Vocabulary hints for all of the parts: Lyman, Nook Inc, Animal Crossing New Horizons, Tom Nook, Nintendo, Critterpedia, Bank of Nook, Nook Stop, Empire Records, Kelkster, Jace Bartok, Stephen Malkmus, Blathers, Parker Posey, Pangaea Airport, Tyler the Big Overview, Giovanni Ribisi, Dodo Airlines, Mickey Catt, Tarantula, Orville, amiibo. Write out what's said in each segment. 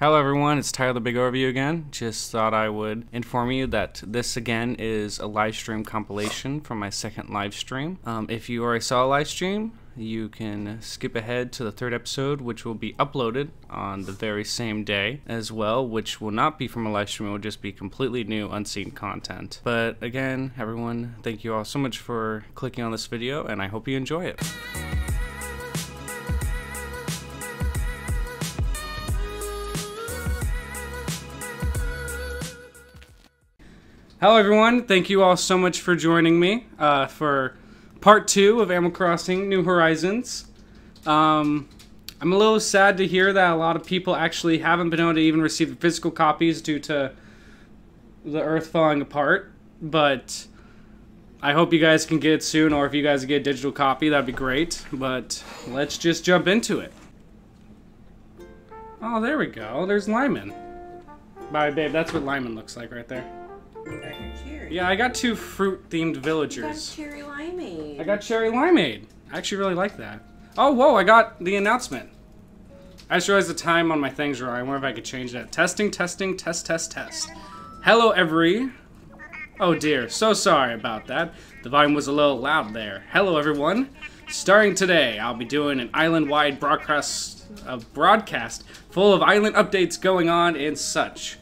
Hello everyone, it's Tyler the Big Overview again. Just thought I would inform you that this again is a live stream compilation from my second live stream. If you already saw a live stream, you can skip ahead to the third episode, which will be uploaded on the very same day as well, which will not be from a live stream. It will just be completely new, unseen content. But again, everyone, thank you all so much for clicking on this video, and I hope you enjoy it. Hello everyone, thank you all so much for joining me for part 2 of Animal Crossing New Horizons. I'm a little sad to hear that a lot of people actually haven't been able to even receive the physical copies due to the earth falling apart, but I hope you guys can get it soon, or if you guys get a digital copy, that'd be great. But let's just jump into it. Oh, there we go, there's Lyman. Bye babe, that's what Lyman looks like right there. Yeah, I got two fruit-themed villagers. You got cherry limeade. I got cherry limeade. I actually really like that. Oh, whoa, I got the announcement. I just realized the time on my things wrong. I wonder if I could change that. Testing, testing, test, test, test. Hello, every... Oh, dear. So sorry about that. The volume was a little loud there. Hello, everyone. Starting today, I'll be doing an island-wide broadcast full of island updates going on and such.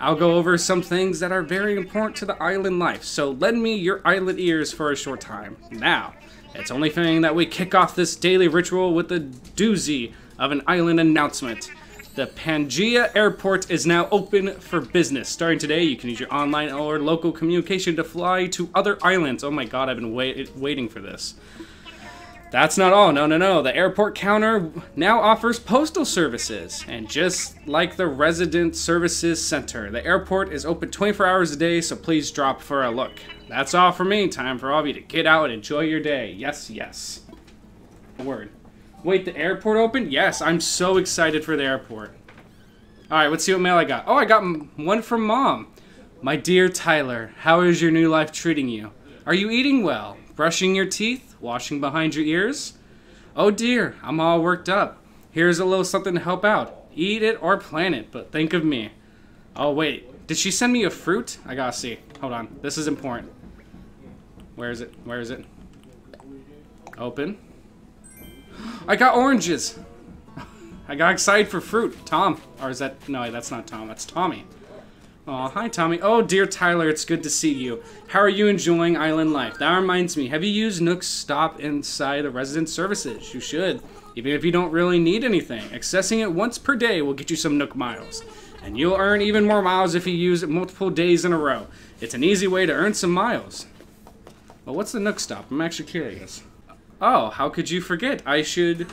I'll go over some things that are very important to the island life, so lend me your island ears for a short time. Now, it's only fitting that we kick off this daily ritual with a doozy of an island announcement. The Pangaea Airport is now open for business. Starting today, you can use your online or local communication to fly to other islands. Oh my god, I've been waiting for this. That's not all, no, no, no. The airport counter now offers postal services. And just like the Resident Services Center, the airport is open 24 hours a day, so please drop for a look. That's all for me. Time for all of you to get out and enjoy your day. Yes, yes. Word. Wait, the airport open? Yes, I'm so excited for the airport. All right, let's see what mail I got. Oh, I got one from Mom. My dear Tyler, how is your new life treating you? Are you eating well? Brushing your teeth? Washing behind your ears? Oh dear, I'm all worked up. Here's a little something to help out. Eat it or plant it, but think of me. Oh wait, did she send me a fruit? I gotta see. Hold on, this is important. Where is it? Where is it? Open. I got oranges! I got excited for fruit. Tom. Or is that... No, that's not Tom. That's Tommy. Aw, hi Tommy. Oh dear Tyler, it's good to see you. How are you enjoying island life? That reminds me, have you used Nook Stop inside the Resident Services? You should, even if you don't really need anything. Accessing it once per day will get you some Nook miles. And you'll earn even more miles if you use it multiple days in a row. It's an easy way to earn some miles. Well, what's the Nook Stop? I'm actually curious. Oh, how could you forget? I should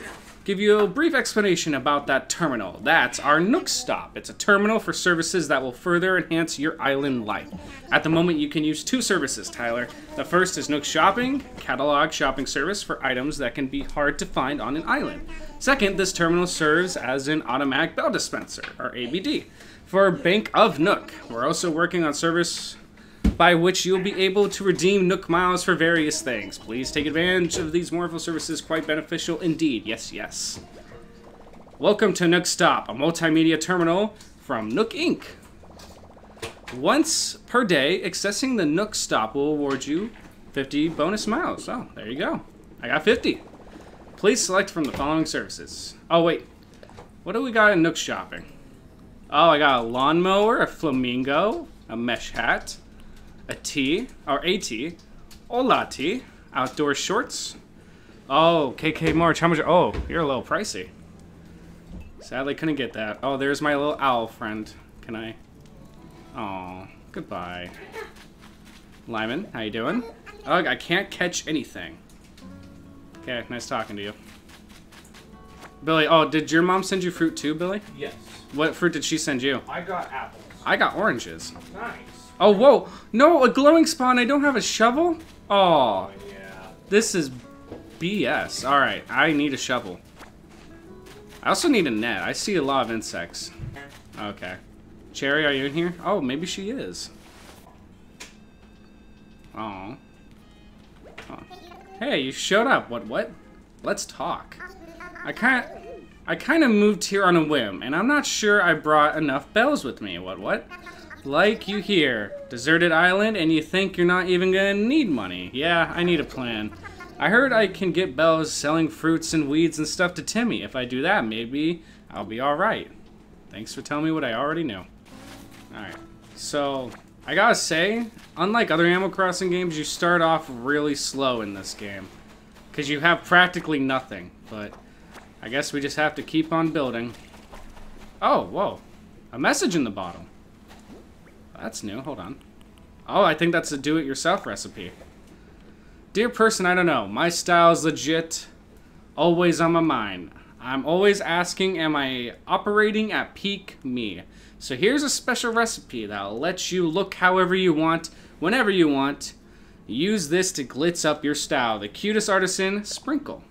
give you a brief explanation about that terminal. That's our Nook Stop. It's a terminal for services that will further enhance your island life. At the moment, you can use two services, Tyler. The first is Nook Shopping, catalog shopping service for items that can be hard to find on an island. Second, this terminal serves as an automatic bell dispenser, or ABD, for Bank of Nook. We're also working on service by which you'll be able to redeem Nook miles for various things. Please take advantage of these wonderful services, quite beneficial indeed. Yes, yes. Welcome to Nook Stop, a multimedia terminal from Nook Inc. Once per day, accessing the Nook Stop will award you 50 bonus miles. Oh, there you go. I got 50. Please select from the following services. Oh, wait. What do we got in Nook Shopping? Oh, I got a lawnmower, a flamingo, a mesh hat, a tea, or a tea, hola tea, outdoor shorts. Oh, KK March, how much? Oh, you're a little pricey. Sadly, couldn't get that. Oh, there's my little owl friend. Can I? Oh, goodbye. Lyman, how you doing? Oh, I can't catch anything. Okay, nice talking to you. Billy, oh, did your mom send you fruit too, Billy? Yes. What fruit did she send you? I got apples. I got oranges. Nice. Oh, whoa! No, a glowing spawn! I don't have a shovel? Oh, yeah. This is BS. Alright, I need a shovel. I also need a net. I see a lot of insects. Okay. Cherry, are you in here? Oh, maybe she is. Aw. Oh. Hey, you showed up. What? Let's talk. I kinda... I kind of moved here on a whim, and I'm not sure I brought enough bells with me. What? Like you hear. Deserted island, and you think you're not even gonna need money. Yeah, I need a plan. I heard I can get bells selling fruits and weeds and stuff to Timmy. If I do that, maybe I'll be alright. Thanks for telling me what I already knew. Alright, so I gotta say, unlike other Animal Crossing games, you start off really slow in this game. Because you have practically nothing, but I guess we just have to keep on building. Oh, whoa. A message in the bottle. That's new, hold on. Oh, I think that's a do-it-yourself recipe. Dear person, I don't know. My style's legit. Always on my mind. I'm always asking, am I operating at peak me? So here's a special recipe that'll let you look however you want, whenever you want. Use this to glitz up your style. The cutest artisan, Sprinkle.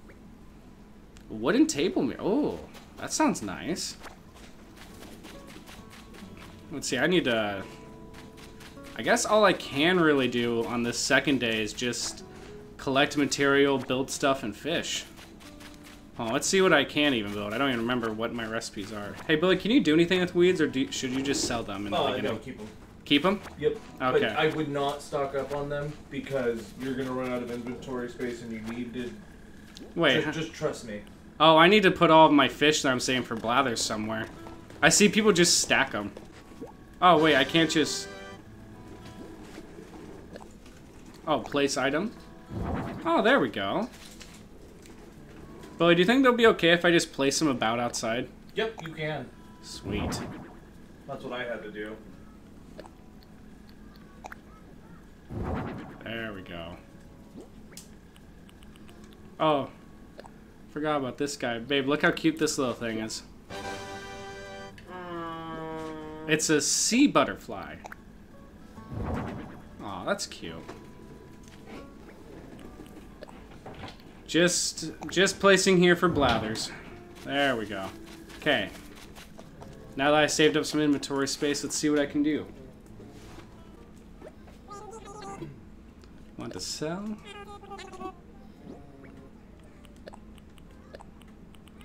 Wooden table mirror. Oh, that sounds nice. Let's see, I need to... I guess all I can really do on this second day is just... collect material, build stuff, and fish. Oh, let's see what I can even build. I don't even remember what my recipes are. Hey, Billy, can you do anything with weeds, or should you just sell them? Oh, I don't keep them. Keep them? Yep. Okay. But I would not stock up on them, because you're going to run out of inventory space, and you need to... Wait. Just trust me. Oh, I need to put all of my fish that I'm saving for Blathers somewhere. I see people just stack them. Oh, wait, I can't just... Oh, place item? Oh, there we go. Billy, do you think they'll be okay if I just place them about outside? Yep, you can. Sweet. That's what I had to do. There we go. Oh. Forgot about this guy. Babe, look how cute this little thing is. It's a sea butterfly. Aw, oh, that's cute. Just placing here for Blathers. There we go. Okay. Now that I saved up some inventory space, let's see what I can do. Want to sell?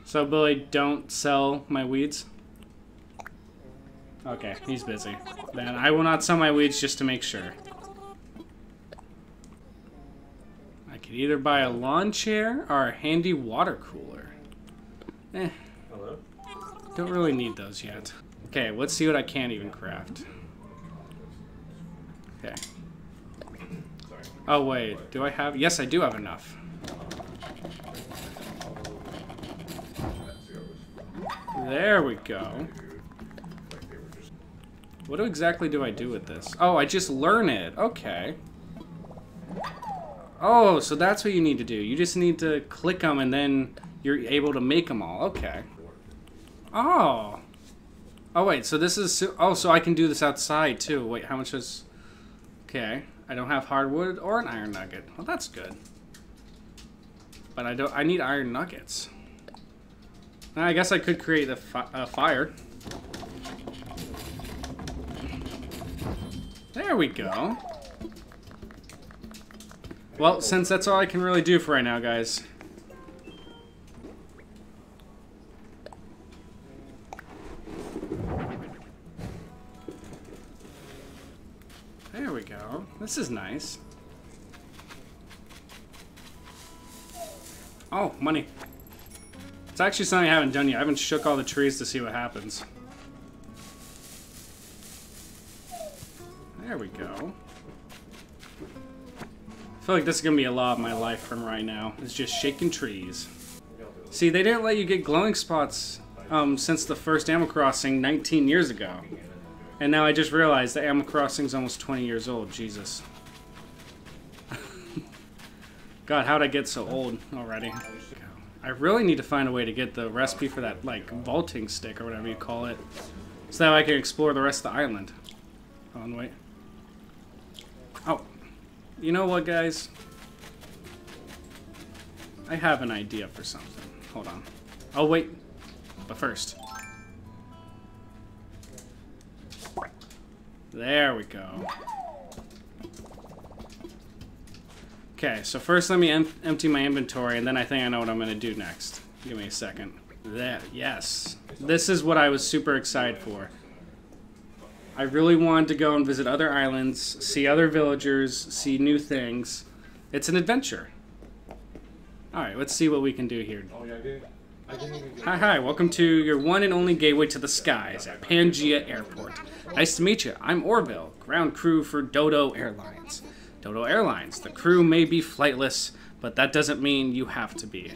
So, Billy, don't sell my weeds? Okay, he's busy. Then I will not sell my weeds just to make sure. Could either buy a lawn chair or a handy water cooler. Eh. Hello? Don't really need those yet. Okay, let's see what I can't even craft. Okay. Sorry. Oh, wait. Do I have... Yes, I do have enough. There we go. What exactly do I do with this? Oh, I just learn it. Okay. Oh, so that's what you need to do. You just need to click them, and then you're able to make them all. Okay. Oh. Oh, wait, so this is... Oh, so I can do this outside, too. Wait, how much is... Okay. I don't have hardwood or an iron nugget. Well, that's good. But I don't... I need iron nuggets. I guess I could create a fire. There we go. Well, since that's all I can really do for right now, guys. There we go. This is nice. Oh, money. It's actually something I haven't done yet. I haven't shook all the trees to see what happens. There we go. I feel like this is going to be a lot of my life from right now. It's just shaking trees. See, they didn't let you get glowing spots since the first Animal Crossing 19 years ago. And now I just realized that Animal Crossing's almost 20 years old. Jesus. God, how'd I get so old already? I really need to find a way to get the recipe for that, like, vaulting stick or whatever you call it. So that I can explore the rest of the island. Hold on, wait. Oh. You know what, guys? I have an idea for something. Hold on. Oh, wait. But first. There we go. Okay, so first let me empty my inventory, and then I think I know what I'm going to do next. Give me a second. There, yes. This is what I was super excited for. I really wanted to go and visit other islands, see other villagers, see new things. It's an adventure. Alright, let's see what we can do here. Hi, welcome to your one and only gateway to the skies at Pangaea Airport. Nice to meet you. I'm Orville, ground crew for Dodo Airlines. Dodo Airlines, the crew may be flightless, but that doesn't mean you have to be.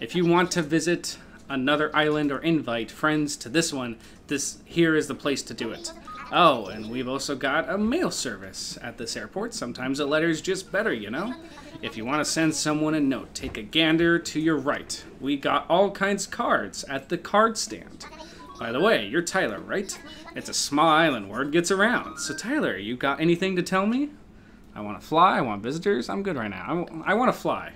If you want to visit another island or invite friends to this one, here is the place to do it. Oh, and we've also got a mail service at this airport. Sometimes a letter's just better, you know? If you want to send someone a note, take a gander to your right. We got all kinds of cards at the card stand. By the way, you're Tyler, right? It's a small island, word gets around. So Tyler, you got anything to tell me? I want to fly, I want visitors, I'm good right now. I want to fly.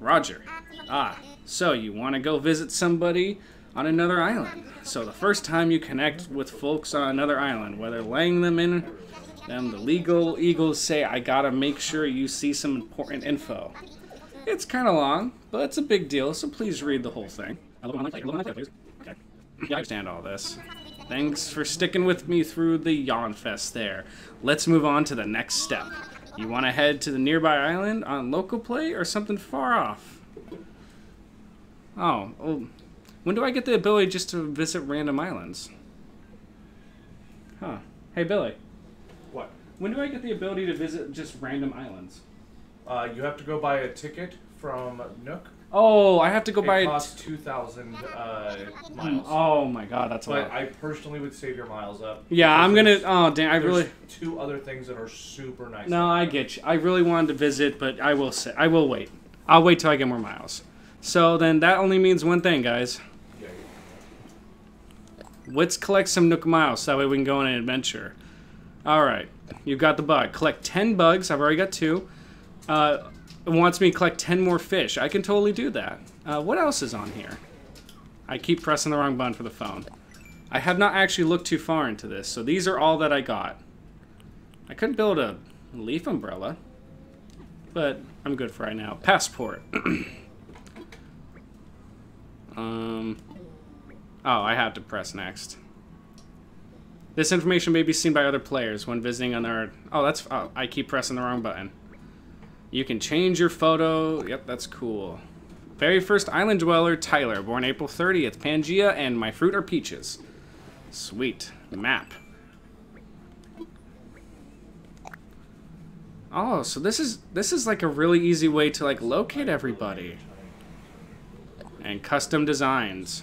Roger. Ah, so you want to go visit somebody on another island. So the first time you connect with folks on another island, whether laying them in them, the legal eagles say, I gotta make sure you see some important info. It's kind of long, but it's a big deal, so please read the whole thing. Okay. I understand all this. Thanks for sticking with me through the yawn fest there. Let's move on to the next step. You want to head to the nearby island on local play or something far off? Oh, well, when do I get the ability just to visit random islands? Huh. Hey, Billy. What? When do I get the ability to visit just random islands? You have to go buy a ticket from Nook. Oh, I have to go buy it. Costs 2,000 miles. Oh my god, that's a lot. I personally would save your miles up. Yeah, I'm gonna. Oh damn, I really. Two other things that are super nice. No, I get you. I really wanted to visit, but I will say I will wait. I'll wait till I get more miles. So then that only means one thing, guys. Yeah, yeah. Let's collect some Nook miles. So that way we can go on an adventure. All right, you've got the bug. Collect 10 bugs. I've already got 2. It wants me to collect 10 more fish. I can totally do that. What else is on here? I keep pressing the wrong button for the phone. I have not actually looked too far into this, so these are all that I got. I could build a leaf umbrella, but I'm good for right now. Passport. Oh, I have to press next. This information may be seen by other players when visiting on their... Oh, that's... Oh, I keep pressing the wrong button. You can change your photo. Yep, that's cool. Very first island dweller, Tyler, born April 30th, Pangaea, and my fruit are peaches. Sweet. Map. Oh, so this is like a really easy way to like locate everybody. And custom designs.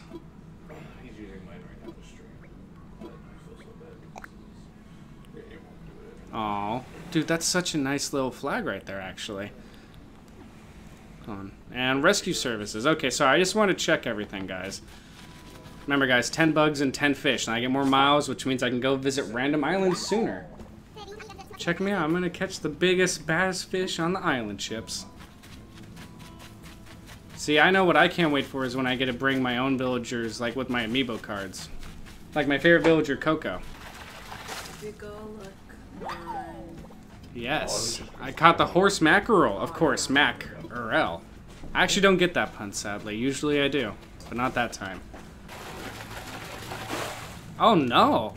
Aw. Dude, that's such a nice little flag right there, actually. Hold on. And rescue services. Okay, so I just want to check everything, guys. Remember, guys, 10 bugs and 10 fish. And I get more miles, which means I can go visit random islands sooner. Check me out. I'm going to catch the biggest, baddest fish on the island ships. See, I know what I can't wait for is when I get to bring my own villagers, like with my amiibo cards. Like my favorite villager, Coco. Yes, I caught the horse mackerel. Of course, mac-er-el. I actually don't get that pun, sadly. Usually I do, but not that time. Oh, no.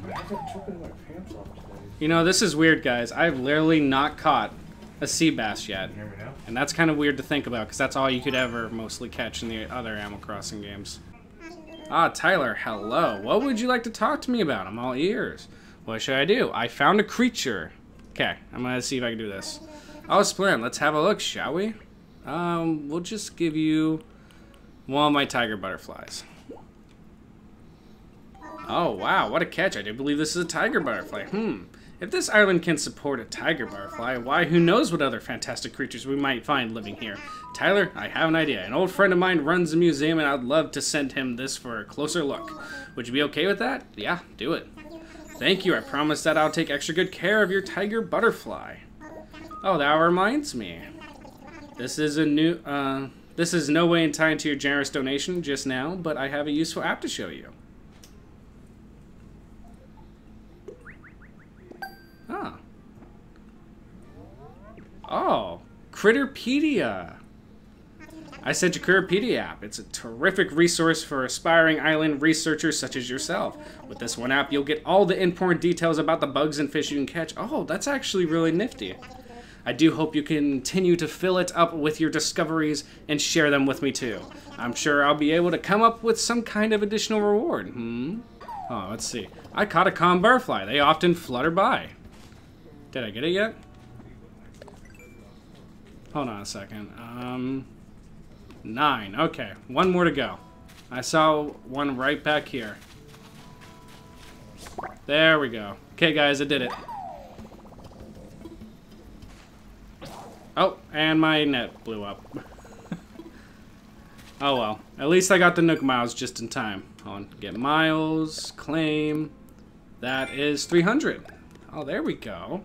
You know, this is weird, guys. I've literally not caught a sea bass yet. And that's kind of weird to think about, because that's all you could ever mostly catch in the other Animal Crossing games. Ah, Tyler, hello. What would you like to talk to me about? I'm all ears. What should I do? I found a creature. Okay, I'm gonna see if I can do this. I'll explain. Let's have a look, shall we? We'll just give you one of my tiger butterflies. Oh, wow, what a catch. I do believe this is a tiger butterfly. If this island can support a tiger butterfly, why, who knows what other fantastic creatures we might find living here. Tyler, I have an idea. An old friend of mine runs a museum, and I'd love to send him this for a closer look. Would you be okay with that? Yeah, do it. Thank you, I promise that I'll take extra good care of your tiger butterfly. Oh, that reminds me. This is no way in time to your generous donation just now, but I have a useful app to show you. Huh. Oh, Critterpedia. I sent you Critterpedia app. It's a terrific resource for aspiring island researchers such as yourself. With this one app, you'll get all the important details about the bugs and fish you can catch. Oh, that's actually really nifty. I do hope you continue to fill it up with your discoveries and share them with me too. I'm sure I'll be able to come up with some kind of additional reward. Oh, let's see. I caught a common butterfly. They often flutter by. Did I get it yet? Hold on a second. 9. Okay, one more to go. I saw one right back here. There we go. Okay, guys, I did it. Oh, and my net blew up. Oh well. At least I got the Nook miles just in time. Hold on. Get miles. Claim. That is 300. Oh, there we go.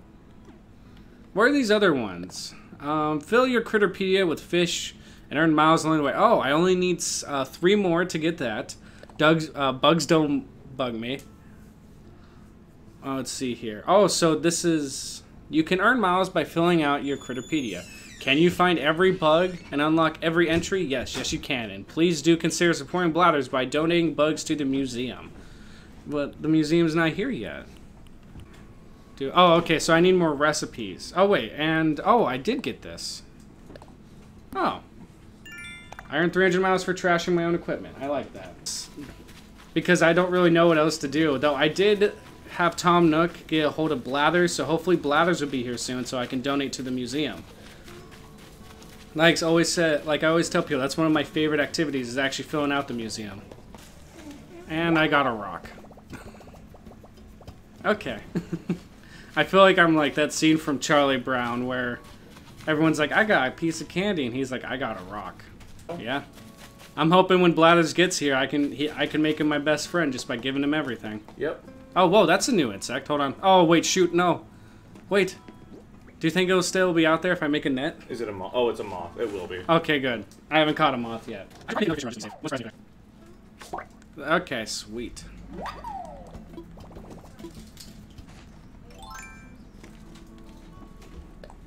Where are these other ones? Fill your Critterpedia with fish and earn miles along the way. Oh, I only need 3 more to get that. Bugs don't bug me. Oh, let's see here. Oh, so this is... You can earn miles by filling out your Critterpedia. Can you find every bug and unlock every entry? Yes, yes you can. And please do consider supporting Blathers by donating bugs to the museum. But the museum's not here yet. Oh, okay, so I need more recipes. Oh, wait, and... Oh, I did get this. Oh. I earned 300 miles for trashing my own equipment. I like that. Because I don't really know what else to do. Though I did... have Tom Nook get a hold of Blathers, so hopefully Blathers will be here soon so I can donate to the museum. Like I always tell people, that's one of my favorite activities is actually filling out the museum. And I got a rock. Okay. I feel like I'm like that scene from Charlie Brown where everyone's like, I got a piece of candy, and he's like, I got a rock. Yeah. I'm hoping when Blathers gets here, I can make him my best friend just by giving him everything. Yep. Oh, whoa, that's a new insect. Hold on. Oh, wait, shoot, no. Wait. Do you think it'll still be out there if I make a net? Is it a moth? Oh, it's a moth. It will be. Okay, good. I haven't caught a moth yet. Okay, sweet.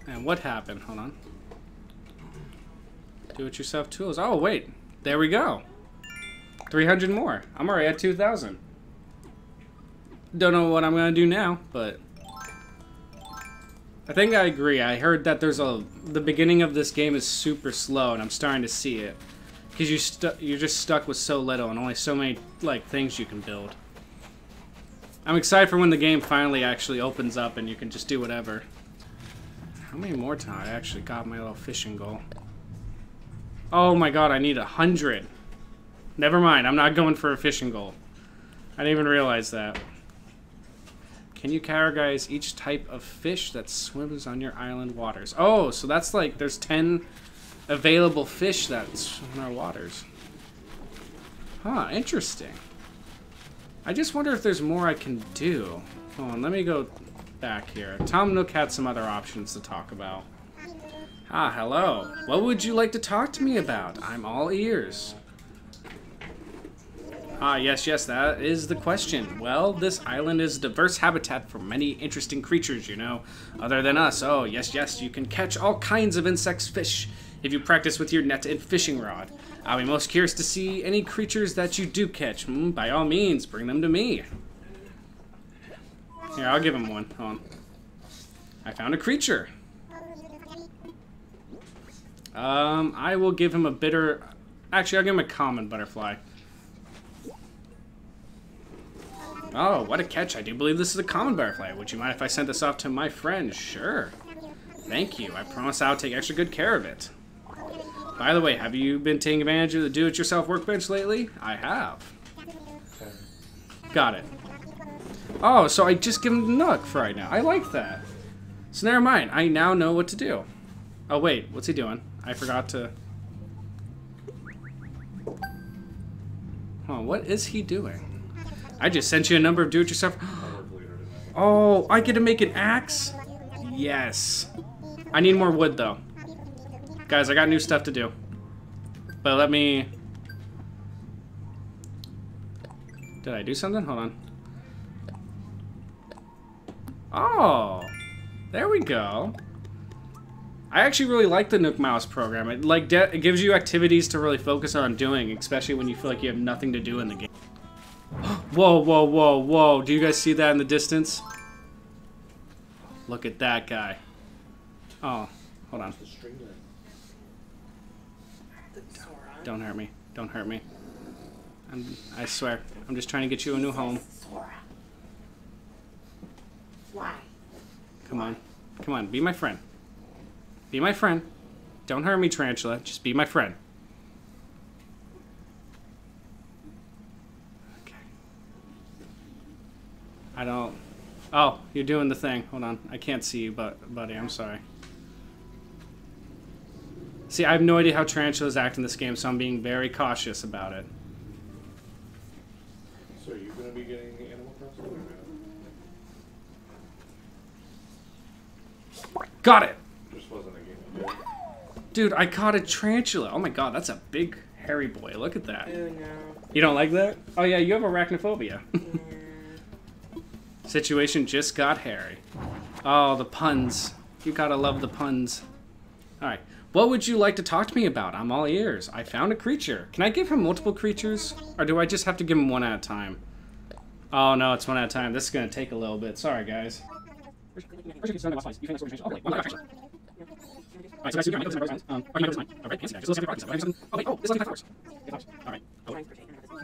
And what happened? Hold on. Do-it-yourself tools. Oh, wait. There we go. 300 more. I'm already at 2,000. Don't know what I'm gonna do now, but I think I agree. I heard that there's the beginning of this game is super slow, and I'm starting to see it because you're just stuck with so little and only so many like things you can build. I'm excited for when the game finally actually opens up and you can just do whatever. How many more times I actually got my little fishing goal? Oh my god, I need 100. Never mind, I'm not going for a fishing goal. I didn't even realize that. Can you categorize each type of fish that swims on your island waters? Oh, so that's like there's 10 available fish that's in our waters. Huh, interesting. I just wonder if there's more I can do. Hold on, let me go back here. Tom Nook had some other options to talk about. Ah, hello. What would you like to talk to me about? I'm all ears. Ah, yes, yes, that is the question. Well, this island is a diverse habitat for many interesting creatures, you know, other than us. Oh, yes, yes, you can catch all kinds of insects, fish, if you practice with your net and fishing rod. I'll be most curious to see any creatures that you do catch. By all means, bring them to me. Here, I'll give him one. Hold on. I found a creature. I will give him a bitter... Actually, I'll give him a common butterfly. Oh, what a catch. I do believe this is a common butterfly. Would you mind if I sent this off to my friend? Sure. Thank you. I promise I'll take extra good care of it. By the way, have you been taking advantage of the do-it-yourself workbench lately? I have. Got it. Oh, so I just give him the Nook for right now. I like that. So never mind. I now know what to do. Oh, wait. What's he doing? I forgot to... Huh, what is he doing? I just sent you a number of do-it-yourself. Oh, I get to make an axe? Yes. I need more wood, though. Guys, I got new stuff to do. But let me... Did I do something? Hold on. Oh. There we go. I actually really like the Nook Mouse program. It like it gives you activities to really focus on doing, especially when you feel like you have nothing to do in the game. Whoa, whoa, whoa, whoa. Do you guys see that in the distance? Look at that guy. Oh, hold on. Don't hurt me. Don't hurt me. I swear. I'm just trying to get you a new home. Why? Come on. Come on. Be my friend. Be my friend. Don't hurt me, Tarantula. Just be my friend. Okay. I don't... Oh, you're doing the thing. Hold on. I can't see you, buddy. I'm sorry. See, I have no idea how tarantulas act in this game, so I'm being very cautious about it. So you're going to be getting Animal Crossing? Got it! Just wasn't a game. Dude, I caught a tarantula. Oh my god, that's a big hairy boy. Look at that. Ew, no. You don't like that? Oh yeah, you have arachnophobia. Yeah. Situation just got hairy. Oh, the puns. You gotta love the puns. Alright, what would you like to talk to me about? I'm all ears. I found a creature. Can I give him multiple creatures? Or do I just have to give him one at a time? Oh no, it's one at a time. This is gonna take a little bit. Sorry, guys. Alright, so guys, you're going to make this mine. Alright, fancy guy. Just listen to the party. Oh, wait. Oh, this is only 5 hours. Alright. Oh, wait. So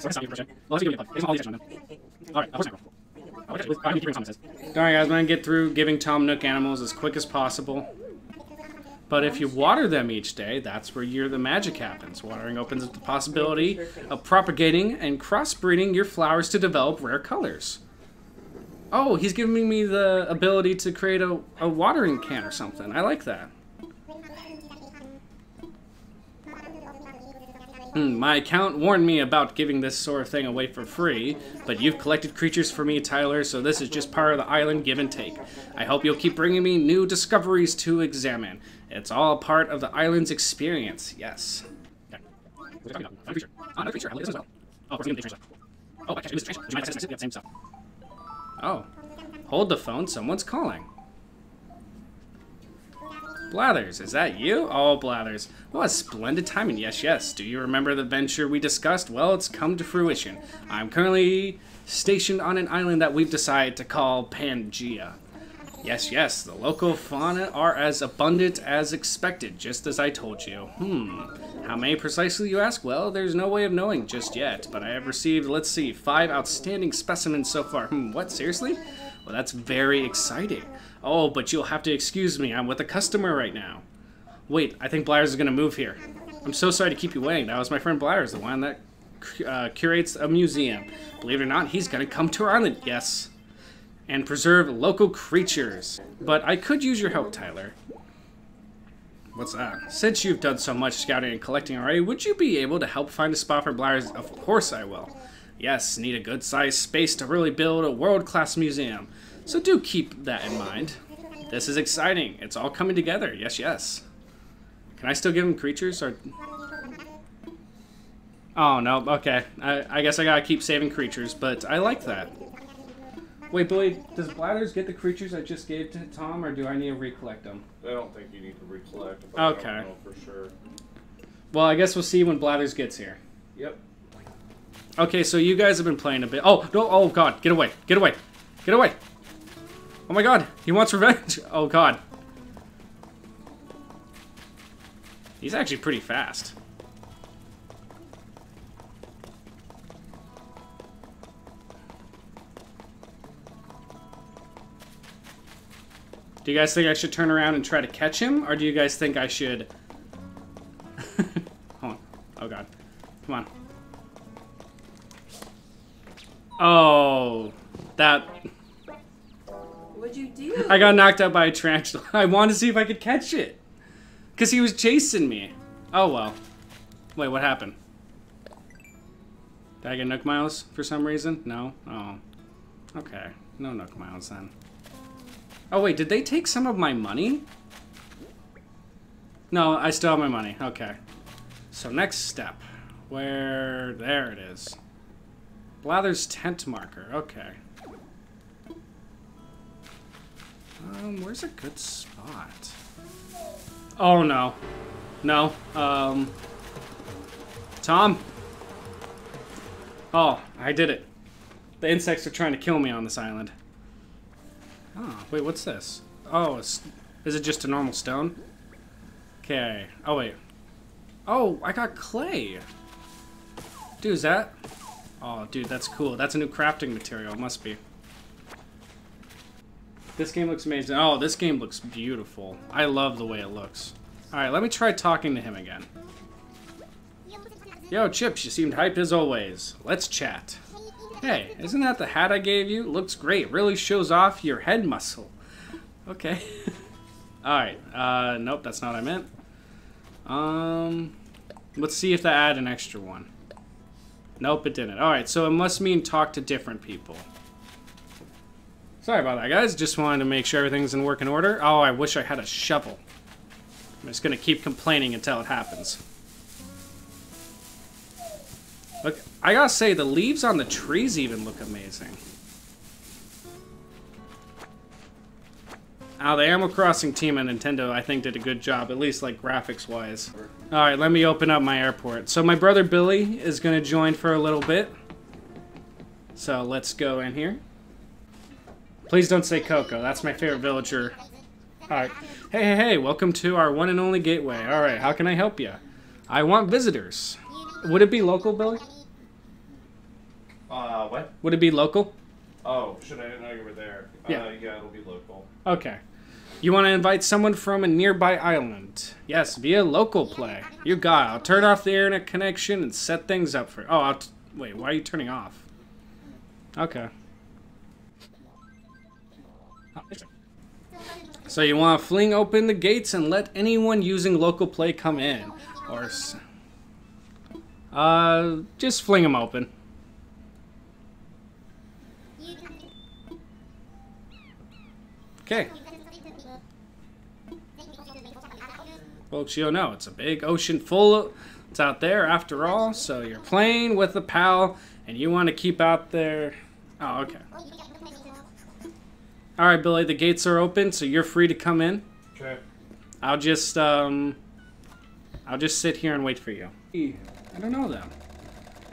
that's not your version. Well, let's do it again. There's all these action on them. Alright, horse mackerel. Oh, okay. I need to keep hearing Tom says. Alright, guys, I'm going to get through giving Tom Nook animals as quick as possible. But if you water them each day, that's where the magic happens. Watering opens up the possibility of propagating and crossbreeding your flowers to develop rare colors. Oh, he's giving me the ability to create a watering can or something. I like that. My account warned me about giving this sort of thing away for free, but you've collected creatures for me, Tyler, so this is just part of the island give and take. I hope you'll keep bringing me new discoveries to examine. It's all part of the island's experience, yes. Okay. Another creature. I'll look at this as well. Oh, we're going to get a Oh, actually, it was a translation. Same stuff. Oh. Hold the phone, someone's calling. Blathers, is that you? Oh, Blathers. What a splendid time, and yes, yes. Do you remember the venture we discussed? Well, it's come to fruition. I'm currently stationed on an island that we've decided to call Pangaea. Yes, yes, the local fauna are as abundant as expected, just as I told you. How many precisely, you ask? Well, there's no way of knowing just yet, but I have received, let's see, 5 outstanding specimens so far. What, seriously? Well, that's very exciting. Oh, but you'll have to excuse me, I'm with a customer right now. Wait, I think Blathers is gonna move here. I'm so sorry to keep you waiting. That was my friend Blathers, the one that curates a museum. Believe it or not, he's gonna come to our island, yes. And preserve local creatures. But I could use your help, Tyler. What's that? Since you've done so much scouting and collecting already, would you be able to help find a spot for Blathers? Of course I will. Yes, need a good-sized space to really build a world-class museum. So do keep that in mind. This is exciting. It's all coming together. Yes, yes. Can I still give him creatures? Or... Oh, no. Okay. I guess I gotta keep saving creatures, but I like that. Wait, Billy, does Blathers get the creatures I just gave to Tom, or do I need to recollect them? I don't think you need to recollect them, but okay. I don't know for sure. Well, I guess we'll see when Blathers gets here. Yep. Okay, so you guys have been playing a bit. Oh, no, oh, God. Get away. Get away. Get away. Oh, my God. He wants revenge. Oh, God. He's actually pretty fast. Do you guys think I should turn around and try to catch him? Or do you guys think I should... Hold on. Oh, God. Come on. Oh. That... What'd you do? I got knocked out by a tarantula. I wanted to see if I could catch it. Because he was chasing me. Oh, well. Wait, what happened? Did I get Nook Miles for some reason? No? Oh. Okay. No Nook Miles, then. Oh, wait, did they take some of my money? No, I still have my money. Okay. So next step. Where... There it is. Blathers tent marker. Okay. Where's a good spot? Oh, no. No. Tom? Oh, I did it. The insects are trying to kill me on this island. Oh, wait, what's this? Oh, is it just a normal stone? Okay. Oh, wait. Oh, I got clay. Dude, is that... Oh, dude, that's cool. That's a new crafting material. It must be. This game looks amazing. Oh, this game looks beautiful. I love the way it looks. Alright, let me try talking to him again. Yo, Chips, you seemed hyped as always. Let's chat. Hey, isn't that the hat I gave you? Looks great. Really shows off your head muscle. Okay. Alright. Nope, that's not what I meant. Let's see if they add an extra one. Nope, it didn't. Alright, so it must mean talk to different people. Sorry about that, guys. Just wanted to make sure everything's in working order. Oh, I wish I had a shovel. I'm just gonna keep complaining until it happens. Look, I gotta say, the leaves on the trees even look amazing. Oh, the Animal Crossing team at Nintendo, I think, did a good job, at least, like, graphics-wise. Alright, let me open up my airport. So my brother Billy is gonna join for a little bit. So let's go in here. Please don't say Coco. That's my favorite villager. Alright. Hey, hey, hey, welcome to our one and only gateway. Alright, how can I help you? I want visitors. Would it be local, Billy? What? Would it be local? Oh, shit, I didn't know you were there. Yeah, yeah, it'll be local. Okay. You want to invite someone from a nearby island? Yes, via local play. You got it. I'll turn off the internet connection and set things up for... Oh, wait, why are you turning off? Okay. So you want to fling open the gates and let anyone using local play come in. Or... just fling them open. Okay. Folks, you'll know it's a big ocean full of... It's out there after all, so you're playing with a pal and you want to keep out there... Oh, okay. Alright, Billy, the gates are open, so you're free to come in. Okay. I'll just sit here and wait for you. I don't know them.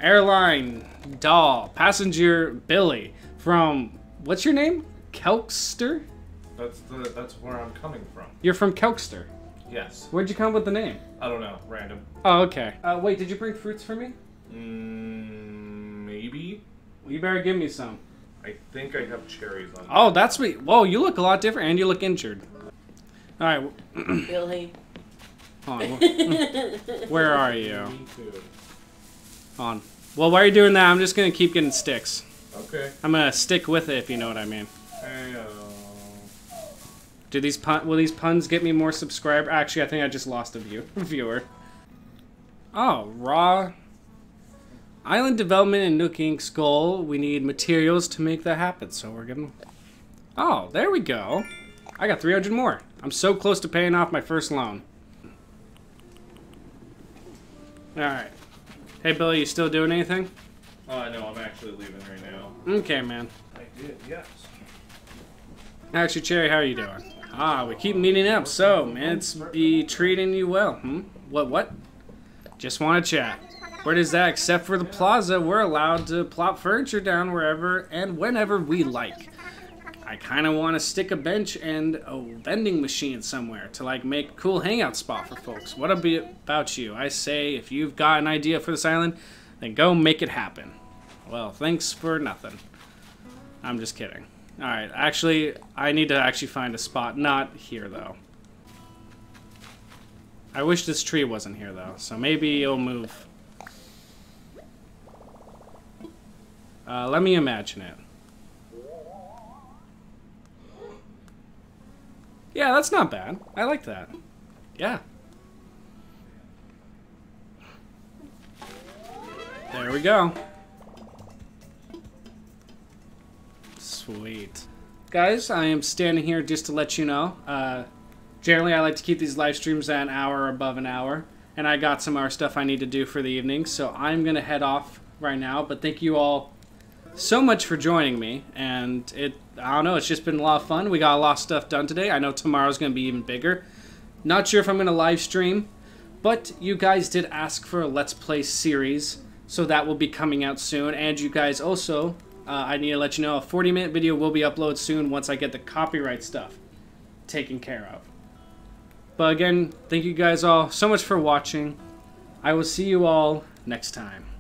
Airline doll, passenger Billy from... What's your name? Kelkster? That's where I'm coming from. You're from Kelkster? Yes. Where'd you come up with the name? I don't know. Random. Oh, okay. Wait, did you bring fruits for me? Maybe? Well, you better give me some. I think I have cherries on. Oh, that's sweet. Whoa, you look a lot different, and you look injured. All right. Billy. Hold on. Where are you? Me too. Hold on. Well, while you're doing that, I'm just going to keep getting sticks. Okay. I'm going to stick with it, if you know what I mean. Hey-o. Will these puns get me more subscribers? Actually, I think I just lost a viewer. Oh, raw. Island development in Nook Inc's goal. We need materials to make that happen, so we're gonna... Oh, there we go. I got 300 more. I'm so close to paying off my first loan. Alright. Hey, Billy, you still doing anything? No, I'm actually leaving right now. Okay, man. I did, yes. Actually, Cherry, how are you doing? Ah, we keep meeting up, so, man, it's be treating you well. Hmm? What? Just want to chat. Where does that, except for the plaza, we're allowed to plop furniture down wherever and whenever we like. I kind of want to stick a bench and a vending machine somewhere to, like, make a cool hangout spot for folks. What about you? I say, if you've got an idea for this island, then go make it happen. Well, thanks for nothing. I'm just kidding. Alright, actually, I need to actually find a spot. Not here, though. I wish this tree wasn't here, though, so maybe it'll move... let me imagine it. Yeah, that's not bad. I like that. Yeah. There we go. Sweet. Guys, I am standing here just to let you know. Generally, I like to keep these live streams at an hour or above an hour. And I got some more stuff I need to do for the evening, so I'm going to head off right now. But thank you all so much for joining me, and I don't know, it's just been a lot of fun. We got a lot of stuff done today. I know tomorrow's gonna be even bigger, Not sure if I'm going to live stream, but you guys did ask for a Let's Play series, so that will be coming out soon. And you guys also, I need to let you know, a 40-minute video will be uploaded soon once I get the copyright stuff taken care of. But again, thank you guys all so much for watching. I will see you all next time.